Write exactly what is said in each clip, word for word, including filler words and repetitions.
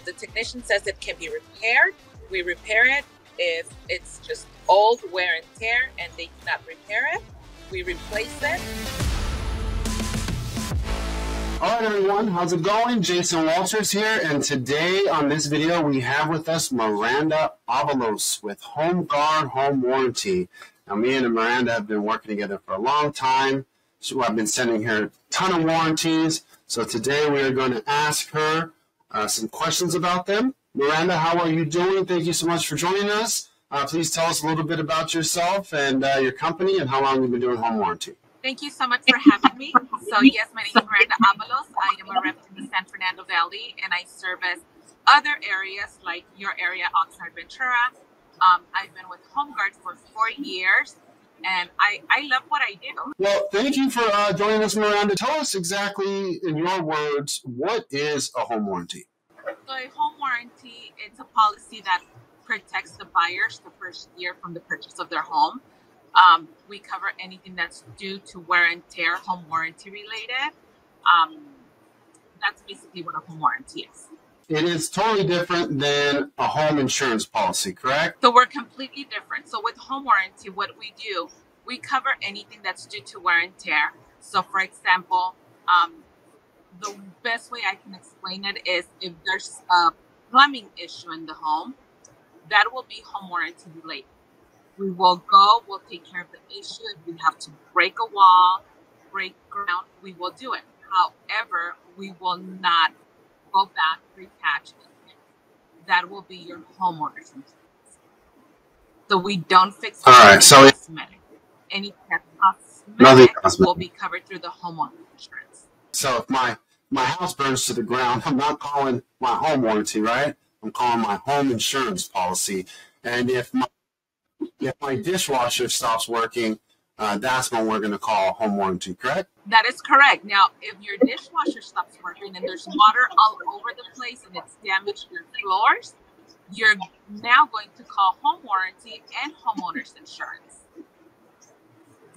If the technician says it can be repaired, we repair it. If it's just old wear and tear and they cannot repair it, we replace it. All right, everyone, how's it going? Jason Walters here, and today on this video, we have with us Miranda Avalos with Home Guard Home Warranty. Now, me and Miranda have been working together for a long time. So I've been sending her a ton of warranties. So today we are going to ask her uh, some questions about them. Miranda, how are you doing? Thank you so much for joining us. Uh, please tell us a little bit about yourself and uh, your company and how long you've been doing home warranty. Thank you so much for having me. So yes, my name is Miranda Avalos. I am a rep in the San Fernando Valley, and I service other areas like your area, Oxnard, Ventura. Um, I've been with Home Guard for four years. And I, I love what I do. Well, thank you for uh, joining us, Miranda. Tell us exactly, in your words, what is a home warranty? So a home warranty, it's a policy that protects the buyers the first year from the purchase of their home. Um, we cover anything that's due to wear and tear, home warranty related. Um, that's basically what a home warranty is. It is totally different than a home insurance policy, correct? So we're completely different. So with home warranty, what we do, we cover anything that's due to wear and tear. So for example, um, the best way I can explain it is if there's a plumbing issue in the home, that will be home warranty related. We will go, we'll take care of the issue. If we have to break a wall, break ground, we will do it. However, we will not go back, repatch it. That will be your homeowner's insurance. So we don't fix all right, so cosmetic. Any cosmetic, cosmetic will be covered through the homeowner's insurance. So if my, my house burns to the ground, I'm not calling my home warranty, right? I'm calling my home insurance policy. And if my, if my dishwasher stops working, uh, that's when we're going to call home warranty, correct? That is correct. Now, if your dishwasher stops working and there's water all over the place and it's damaged your floors, you're now going to call home warranty and homeowner's insurance.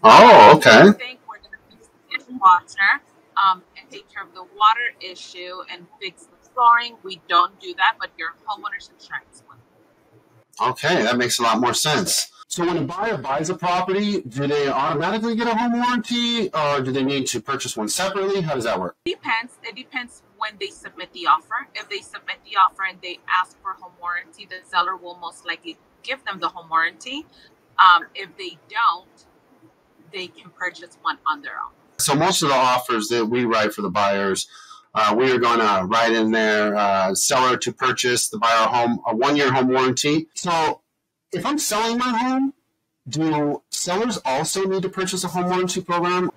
Oh, okay. I think we're going to fix the dishwasher um, and take care of the water issue and fix the flooring. We don't do that, but your homeowner's insurance one. Okay, that makes a lot more sense. So when a buyer buys a property, do they automatically get a home warranty or do they need to purchase one separately? How does that work? It depends. It depends when they submit the offer. If they submit the offer and they ask for home warranty, the seller will most likely give them the home warranty. Um, if they don't, they can purchase one on their own. So most of the offers that we write for the buyers, uh, we are going to write in there, uh, seller to purchase, the buyer home, a one-year home warranty. So if I'm selling my home, do sellers also need to purchase a home warranty program?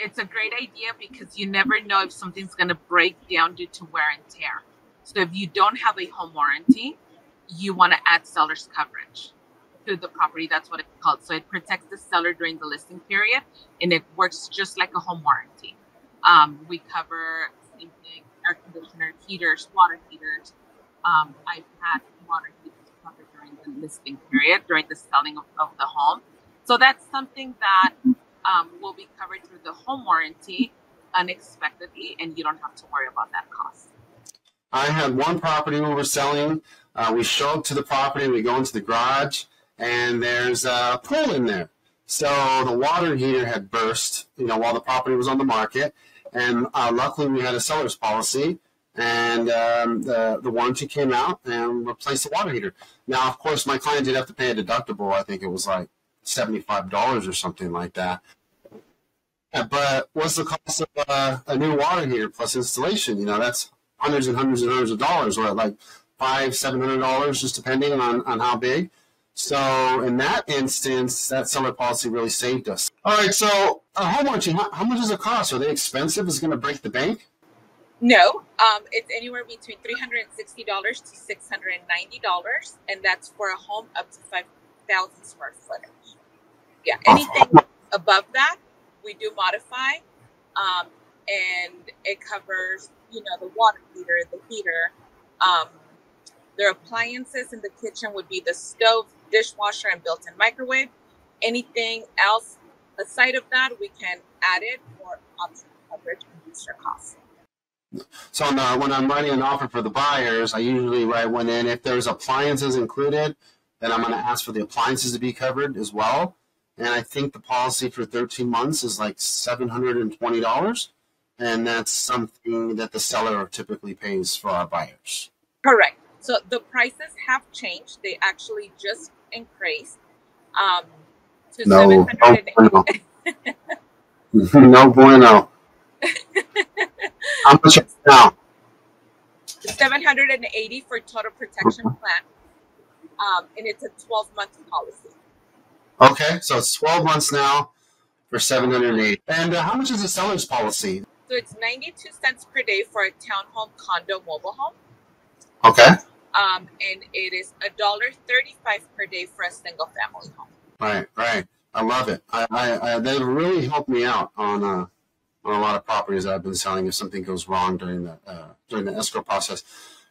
It's a great idea because you never know if something's going to break down due to wear and tear. So if you don't have a home warranty, you want to add seller's coverage to the property. That's what it's called. So it protects the seller during the listing period, and it works just like a home warranty. Um, we cover same thing, air conditioner, heaters, water heaters. Um, I've had water heaters covered during the listing period, during the selling of, of the home. So that's something that um, will be covered through the home warranty unexpectedly, and you don't have to worry about that cost. I had one property we were selling. Uh, we show up to the property, we go into the garage, and there's a pool in there. So the water heater had burst, you know, while the property was on the market, and uh, luckily we had a seller's policy. And um, the, the warranty came out and replaced the water heater. Now, of course, my client did have to pay a deductible. I think it was like seventy-five dollars or something like that. But what's the cost of uh, a new water heater plus installation? You know, that's hundreds and hundreds and hundreds of dollars, or like five, seven hundred dollars, just depending on, on how big. So in that instance, that seller policy really saved us. All right, so a home warranty, how, how much does it cost? Are they expensive? Is it going to break the bank? No, um, it's anywhere between three hundred sixty dollars to six hundred ninety dollars, and that's for a home up to five thousand square footage. Yeah, anything above that, we do modify, um, and it covers, you know, the water heater, the heater. Um, their appliances in the kitchen would be the stove, dishwasher, and built-in microwave. Anything else aside of that, we can add it for optional coverage and boost your costs. So now when I'm writing an offer for the buyers, I usually write one in. If there's appliances included, then I'm going to ask for the appliances to be covered as well. And I think the policy for thirteen months is like seven hundred twenty dollars. And that's something that the seller typically pays for our buyers. Correct. So the prices have changed. They actually just increased um, to no, seven hundred dollars. No, no bueno. How much is now? seven hundred eighty dollars for total protection plan, um, and it's a twelve month policy. Okay, so it's twelve months now for seven hundred eighty dollars. And uh, how much is the seller's policy? So it's ninety-two cents per day for a townhome, condo, mobile home. Okay. Um, and it is a dollar thirty-five per day for a single family home. Right, right. I love it. I, I, I they've really helped me out on uh, on a lot of properties that I've been selling. If something goes wrong during the uh, during the escrow process,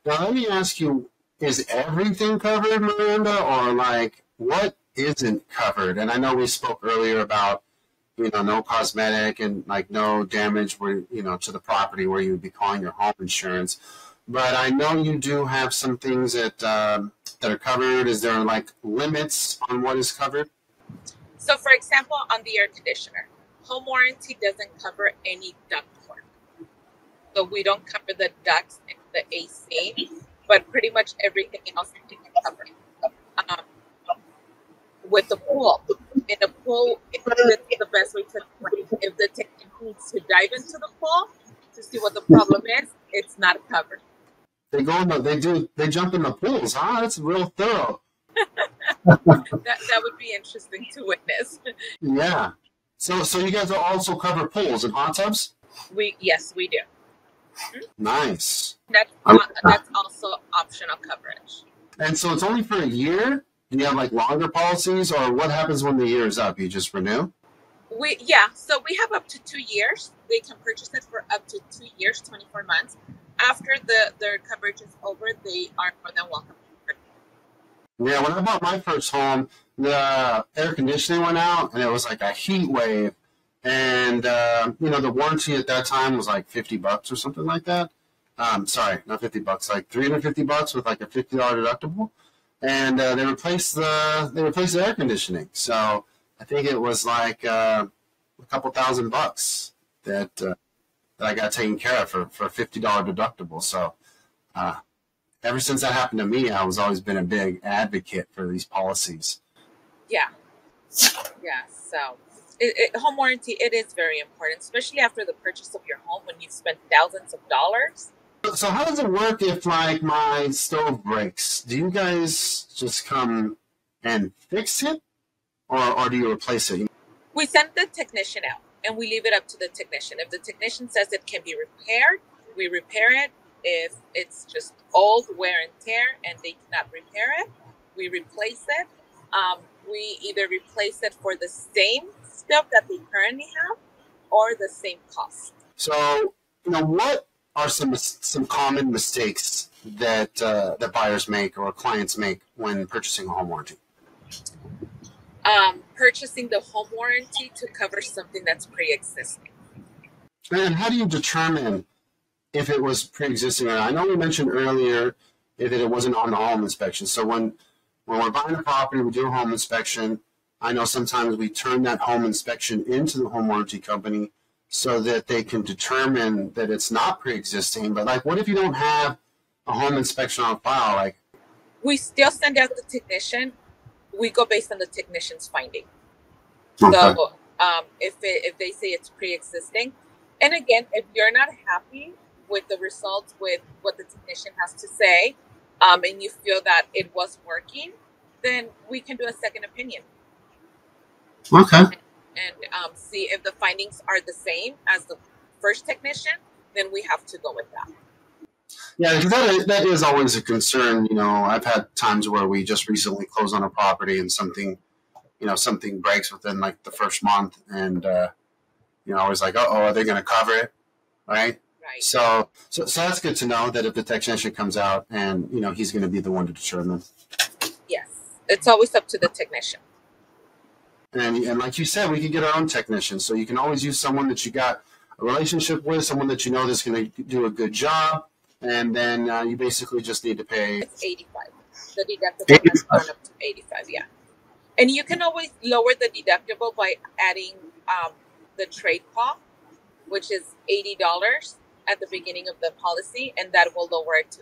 now let me ask you: is everything covered, Miranda, or like what isn't covered? And I know we spoke earlier about you know no cosmetic and like no damage where you know to the property where you would be calling your home insurance. But I know you do have some things that uh, that are covered. Is there like limits on what is covered? So, for example, on the air conditioner, home warranty doesn't cover any ductwork. So we don't cover the ducts and the A C, but pretty much everything else we can cover. Um, with the pool, in the pool, it's the best way to explain. If the technician needs to dive into the pool to see what the problem is, it's not covered. They go in the, they do, they jump in the pools, huh? That's real thorough. that, that would be interesting to witness. Yeah. So so you guys also cover pools and hot tubs? We yes, we do. Nice. That's that's also optional coverage. And so it's only for a year? Do you have like longer policies, or what happens when the year is up? You just renew? We yeah, so we have up to two years. They can purchase it for up to two years, twenty-four months. After the their coverage is over, they are more than welcome. Yeah, when I bought my first home, the air conditioning went out, and it was like a heat wave. And, uh, you know, the warranty at that time was like fifty bucks or something like that. Um, sorry, not fifty bucks, like three hundred fifty bucks with like a fifty dollar deductible. And uh, they replaced the they replaced the air conditioning. So I think it was like uh, a couple thousand bucks that uh, that I got taken care of for, for a fifty dollar deductible. So, uh ever since that happened to me, I was always been a big advocate for these policies. Yeah, yeah. So, it, it, home warranty it is very important, especially after the purchase of your home when you've spent thousands of dollars. So, how does it work if like my stove breaks? Do you guys just come and fix it, or or do you replace it? We send the technician out, and we leave it up to the technician. If the technician says it can be repaired, we repair it. If it's just old wear and tear and they cannot repair it, we replace it. Um, we either replace it for the same stuff that they currently have or the same cost. So, you know, what are some some common mistakes that uh, that buyers make or clients make when purchasing a home warranty? Um, purchasing the home warranty to cover something that's pre-existing. And how do you determine if it was pre-existing or not? I know we mentioned earlier that it wasn't on the home inspection. So when, when we're buying a property, we do a home inspection. I know sometimes we turn that home inspection into the home warranty company so that they can determine that it's not pre-existing. But like, what if you don't have a home inspection on file? Like, we still send out the technician. We go based on the technician's finding. Okay. So um, if, it, if they say it's pre-existing, and again, if you're not happy with the results, with what the technician has to say, um, and you feel that it was working, then we can do a second opinion. Okay. And, and um, see if the findings are the same as the first technician, then we have to go with that. Yeah, because that is, that is always a concern. You know, I've had times where we just recently closed on a property and something, you know, something breaks within like the first month, and uh, you know, I was like, uh oh, are they going to cover it, right? Right. So, so, so that's good to know that if the technician comes out and, you know, he's going to be the one to determine. Yes. It's always up to the technician. And, and like you said, we can get our own technician. So you can always use someone that you got a relationship with, someone that you know that's going to do a good job, and then uh, you basically just need to pay. It's eighty-five. The deductible eighty-five. Has gone up to eighty-five, yeah. And you can always lower the deductible by adding um, the trade call, which is eighty dollars at the beginning of the policy, and that will lower it to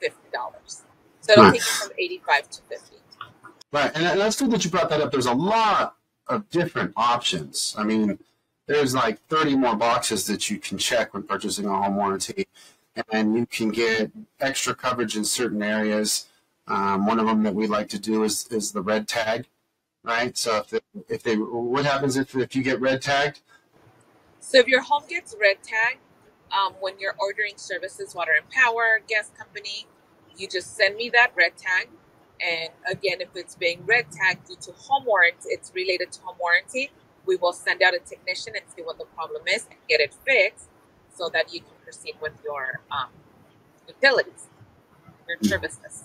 fifty dollars. So it'll nice. Take you from eighty-five dollars to fifty dollars. Right, and that's good that you brought that up. There's a lot of different options. I mean, there's like thirty more boxes that you can check when purchasing a home warranty, and you can get extra coverage in certain areas. Um, one of them that we like to do is, is the red tag, right? So if they, if they, what happens if, if you get red tagged? So if your home gets red tagged, um, when you're ordering services, water and power, gas company, you just send me that red tag. And again, if it's being red tagged due to home warranty, it's related to home warranty, we will send out a technician and see what the problem is and get it fixed so that you can proceed with your um, utilities, your services.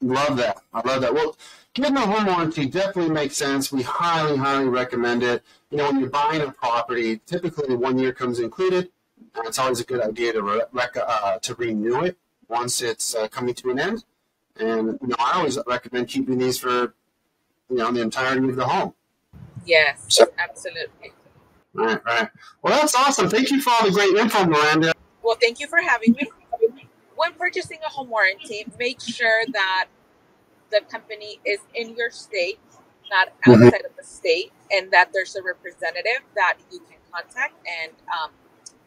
Love that. I love that. Well, getting a home warranty definitely makes sense. We highly, highly recommend it. You know, when you're buying a property, typically one year comes included, and it's always a good idea to, re rec uh, to renew it once it's uh, coming to an end. And, you know, I always recommend keeping these for, you know, the entirety of the home. Yes, so, absolutely. All right, all right. Well, that's awesome. Thank you for all the great info, Miranda. Well, thank you for having me. When purchasing a home warranty, make sure that the company is in your state, not outside mm-hmm. of the state, and that there's a representative that you can contact and um,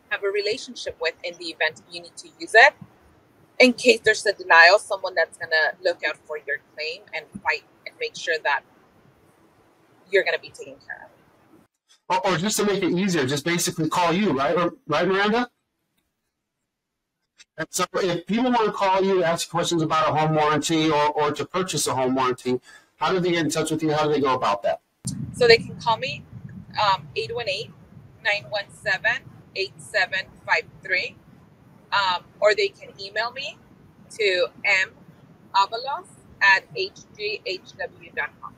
have a relationship with in the event you need to use it. In case there's a denial, someone that's going to look out for your claim and fight and make sure that you're going to be taken care of. Or, or just to make it easier, just basically call you, right, right, Miranda? And so if people want to call you, ask questions about a home warranty or, or to purchase a home warranty, how do they get in touch with you? How do they go about that? So they can call me, um, eight one eight, nine one seven, eight seven five three. Um, or they can email me to m avalos at h g h w dot com.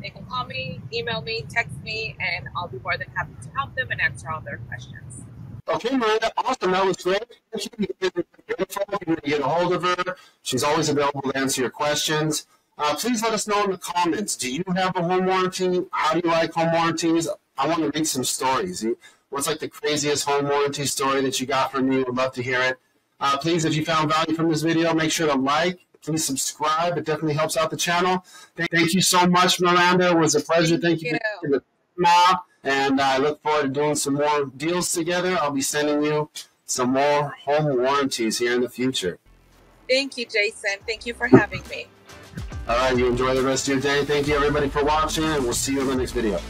They can call me, email me, text me, and I'll be more than happy to help them and answer all their questions. Okay, Miranda, awesome. That was great. You can get a hold of her. She's always available to answer your questions. Uh, please let us know in the comments. Do you have a home warranty? How do you like home warranties? I want to read some stories. What's like the craziest home warranty story that you got from me? We'd love to hear it. Uh, please, if you found value from this video, make sure to like. Please subscribe. It definitely helps out the channel. Thank, thank you so much, Miranda. It was a pleasure. Thank, thank you. you. For the and I look forward to doing some more deals together. I'll be sending you some more home warranties here in the future. Thank you, Jason. Thank you for having me. All right. You enjoy the rest of your day. Thank you, everybody, for watching. And we'll see you in the next video.